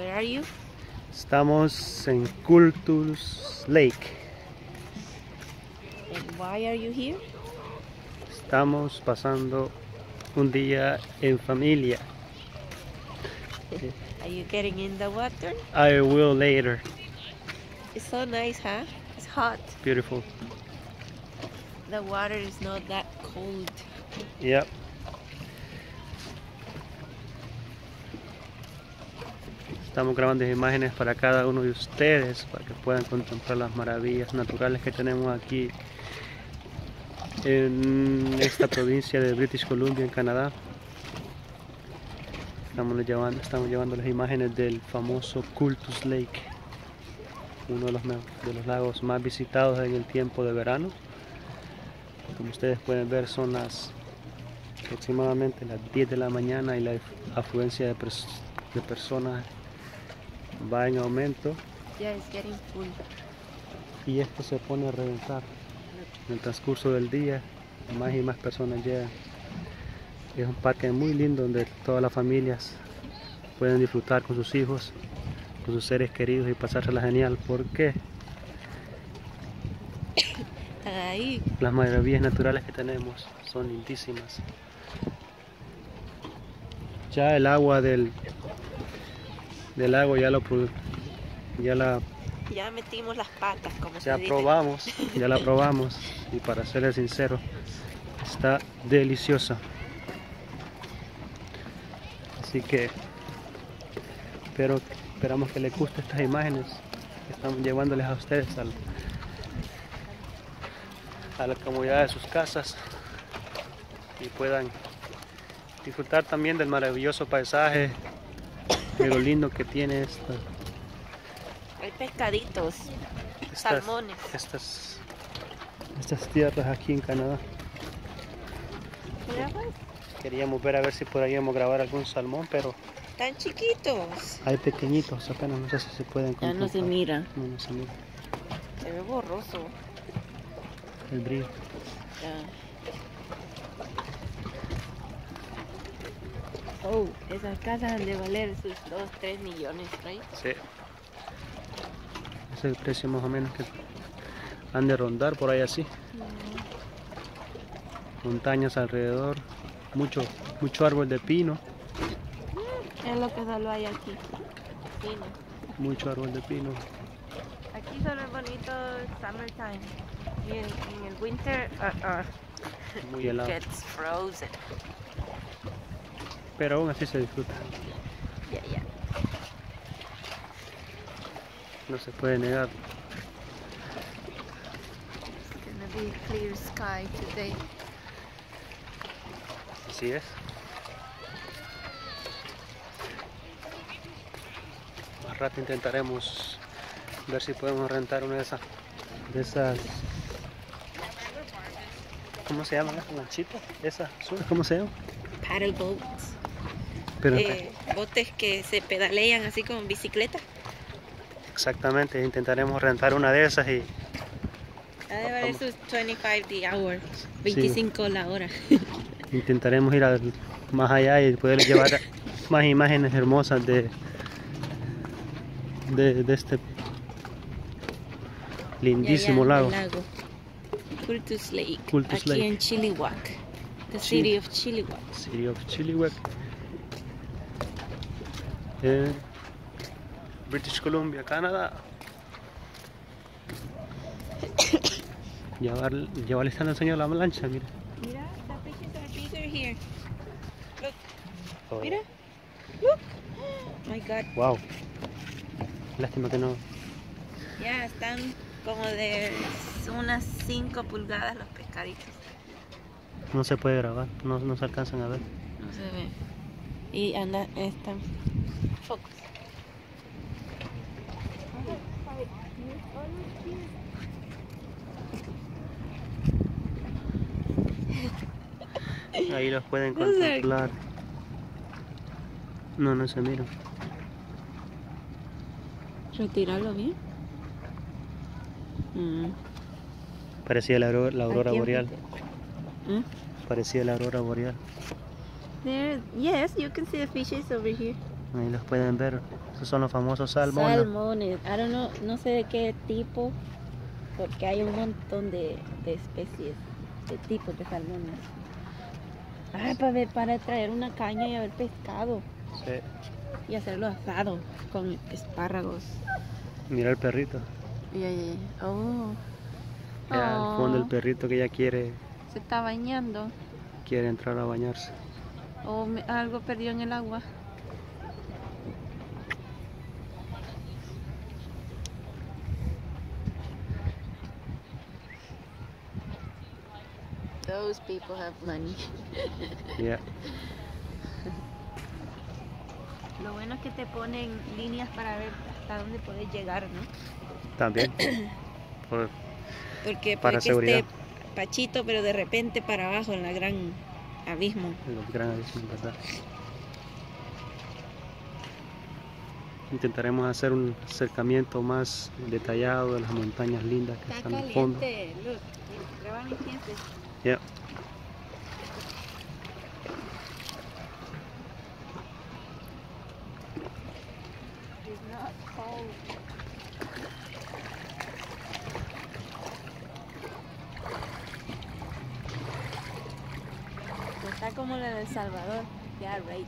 Where are you? Estamos en Cultus Lake. And why are you here? Estamos pasando un día en familia. Are you getting in the water? I will later. It's so nice, huh? It's hot. Beautiful. The water is not that cold. Yep. Estamos grabando imágenes para cada uno de ustedes, para que puedan contemplar las maravillas naturales que tenemos aquí en esta provincia de British Columbia, en Canadá. Estamos llevando las imágenes del famoso Cultus Lake, uno de los lagos más visitados en el tiempo de verano. Como ustedes pueden ver, son las aproximadamente las 10 de la mañana y la afluencia de personas va en aumento. Yeah, it's getting full. Y esto se pone a reventar. En el transcurso del día, más y más personas llegan. Es un parque muy lindo donde todas las familias pueden disfrutar con sus hijos, con sus seres queridos y pasársela genial, porque las maravillas naturales que tenemos son lindísimas. Ya el agua del lago ya metimos las patas, como se dice. Ya la probamos y, para serles sinceros, está deliciosa. Así que esperamos que les gusten estas imágenes que estamos llevándoles a ustedes a la comodidad de sus casas, y puedan disfrutar también del maravilloso paisaje, de lo lindo que tiene esto. Hay pescaditos, salmones. Estas tierras aquí en Canadá. Queríamos ver si podríamos grabar algún salmón, pero tan chiquitos. Hay pequeñitos, apenas no sé si se pueden encontrar. Ya no se mira. Se ve borroso el brillo. Oh, esas casas han de valer sus 2-3 millones, ¿right? Sí. Es el precio más o menos que han de rondar por ahí así. Montañas alrededor, mucho árbol de pino. Es lo que solo hay aquí. Pino. Mucho árbol de pino. Aquí solo es bonito summertime. Y en el winter, muy helado. Gets frozen. Pero aún así se disfruta. Yeah. No se puede negar. It's gonna be clear sky today. Así es. Más rato intentaremos ver si podemos rentar una de esas. ¿Cómo se llaman esas lanchitas? ¿Esas azules? ¿Cómo se llaman? Paddle boats. Botes que se pedalean así como bicicleta. Exactamente, intentaremos rentar una de esas y ha de valer sus 25 the hour, 25 sí, la hora. Intentaremos ir más allá y poder llevar más imágenes hermosas de este lindísimo lago. Cultus Lake, aquí en Chilliwack, the city of Chilliwack. City of Chilliwack. British Columbia, Canadá. Llevarle están enseñando la lancha, mira. Mira, the fishes are bigger here. Look. Oh. Mira. Look. Oh my God. Wow. Lástima que no. Ya, están como de unas 5 pulgadas los pescaditos. No se puede grabar, no se alcanzan a ver. No se ve. Y anda, están. Focus. Ahí los pueden contemplar. No se miran. Retirarlo bien. Parecía la aurora boreal. ¿Eh? Parecía la aurora boreal. There, yes, you can see the fishes over here. Ahí los pueden ver. Esos son los famosos salmones. Salmones. No sé de qué tipo, porque hay un montón de especies, de tipos de salmones. Ay, para traer una caña y haber pescado. Sí. Y hacerlo asado con espárragos. Mira el perrito. Oh. Mira al fondo el perrito que ya quiere. Se está bañando. Quiere entrar a bañarse. O algo perdió en el agua. Those people have money. Yeah. Lo bueno es que te ponen líneas para ver hasta dónde puedes llegar, ¿no? También. Porque para seguridad. Esté pachito, pero de repente para abajo en la gran abismo. El gran abismo, ¿verdad? Intentaremos hacer un acercamiento más detallado de las montañas lindas que están al fondo. Yeah. It's not cold. Está como la de El Salvador. Yeah, right.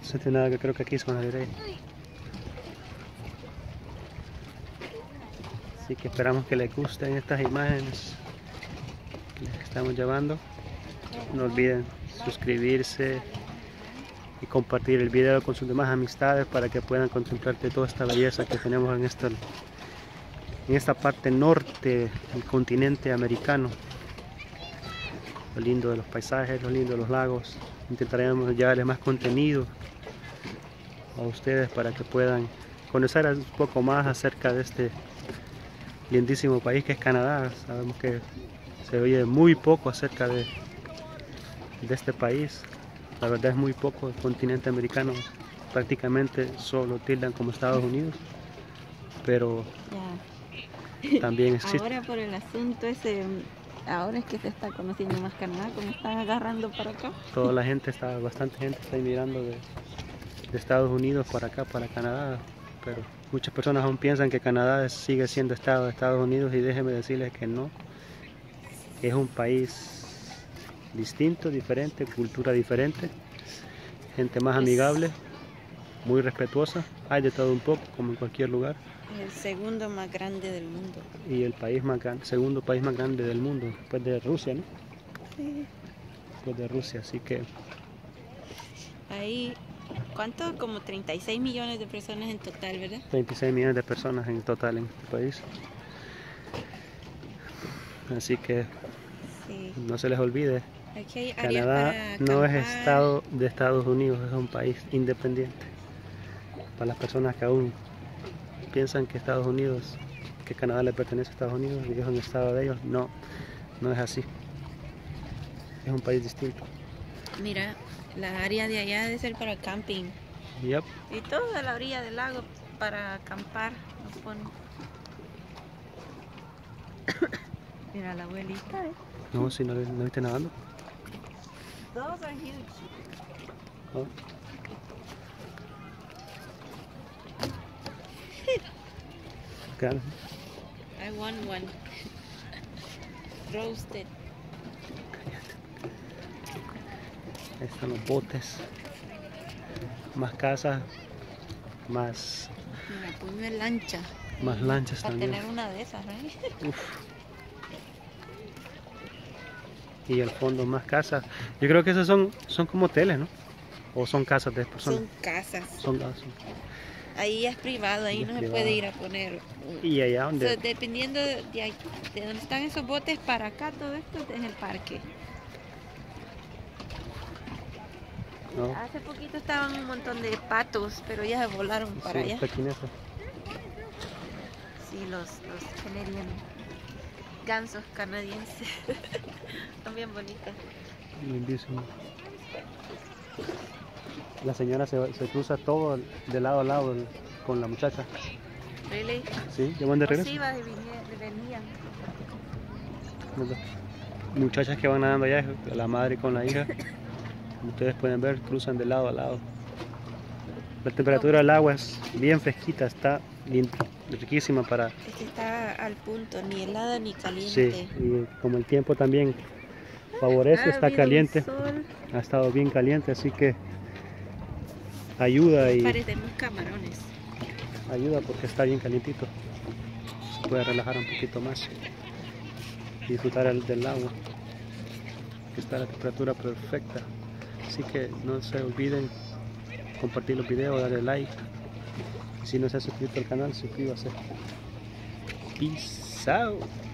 No siento nada, que creo que aquí es una derecha. Así que esperamos que les gusten estas imágenes que les estamos llevando. No olviden suscribirse y compartir el video con sus demás amistades para que puedan contemplar toda esta belleza que tenemos en esta parte norte del continente americano. Lo lindo de los paisajes, lo lindo de los lagos. Intentaremos llevarles más contenido a ustedes para que puedan conocer un poco más acerca de este lindísimo país que es Canadá. Sabemos que se oye muy poco acerca de este país. La verdad es muy poco. El continente americano prácticamente solo tildan como Estados Unidos, pero yeah, también existe. Ahora por el asunto ese, ahora es que se está conociendo más Canadá, como están agarrando para acá. Toda la gente está, bastante gente está inmigrando de Estados Unidos para acá, para Canadá, pero muchas personas aún piensan que Canadá sigue siendo estado de Estados Unidos, y déjenme decirles que no. Es un país distinto, diferente, cultura diferente, gente más amigable, muy respetuosa, hay de todo un poco, como en cualquier lugar. El segundo más grande del mundo. Y el país más grande, segundo país más grande del mundo, después de Rusia, ¿no? Sí. Después de Rusia, así que... Ahí... ¿Cuánto? Como 36 millones de personas en total, ¿verdad? 26 millones de personas en total en este país. Así que sí, no se les olvide. Okay, Canadá no es estado de Estados Unidos, es un país independiente. Para las personas que aún piensan que Estados Unidos, que Canadá le pertenece a Estados Unidos y es un estado de ellos, no, no es así. Es un país distinto. Mira, la área de allá debe ser para camping. Yep. Y toda la orilla del lago para acampar nos ponen. Mira la abuelita, ¿eh? No, si no viste nadando. Those are huge. Oh. Claro. I want one. Roasted. Ahí están los botes, más casas, más... Mira, ponme lancha. Más lanchas para también. Para tener una de esas, ¿no? Uf. Y al fondo más casas. Yo creo que esos son como hoteles, ¿no? O son casas de personas. Son casas. Son casas. Ahí es privado, ahí no se puede ir a poner. Y allá donde... So, dependiendo de dónde están esos botes, para acá todo esto es el parque. No. Hace poquito estaban un montón de patos, pero ya se volaron para allá. Sí, los canadienses, gansos canadienses, son bien bonitas. Lindísimo. La señora se cruza todo de lado a lado con la muchacha. ¿Really? Sí, llevan de regreso. Sí, venían. muchachas que van nadando allá, la madre con la hija. Ustedes pueden ver, cruzan de lado a lado. La temperatura del agua es bien fresquita, está bien, riquísima para... Es que está al punto, ni helada ni caliente. Sí, y como el tiempo también favorece, está caliente. Ha estado bien caliente, así que ayuda y... Parecemos camarones. Ayuda porque está bien calientito. Se puede relajar un poquito más. Disfrutar del agua. Está a la temperatura perfecta. Así que no se olviden compartir los videos, darle like. Si no se ha suscrito al canal, suscríbase. Peace out.